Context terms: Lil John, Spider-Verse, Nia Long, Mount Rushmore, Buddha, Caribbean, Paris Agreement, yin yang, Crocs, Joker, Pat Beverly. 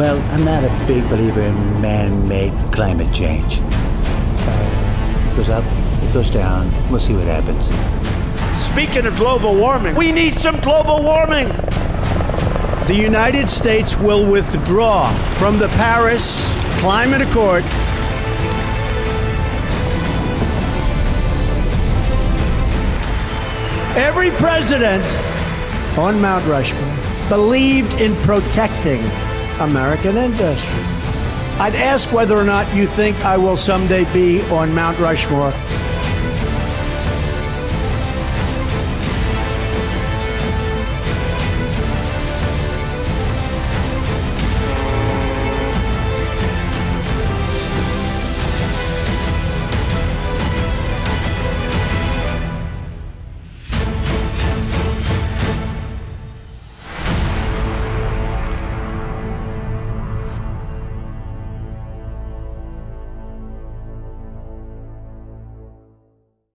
Well, I'm not a big believer in man-made climate change. It goes up, it goes down. We'll see what happens. Speaking of global warming, we need some global warming. The United States will withdraw from the Paris Climate Accord. Every president on Mount Rushmore believed in protecting American industry. I'd ask whether or not you think I will someday be on Mount Rushmore.